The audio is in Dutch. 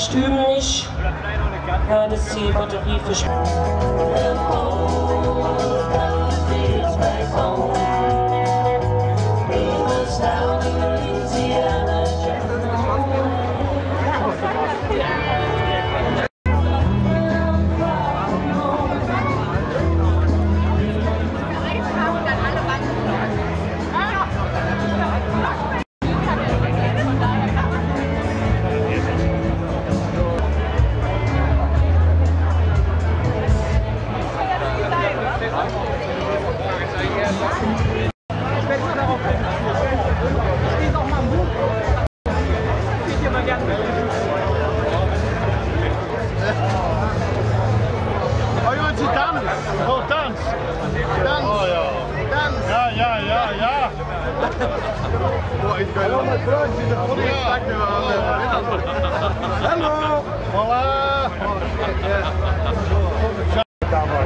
stürmisch, ja, das ist die Batterie für Hallo! Voilà!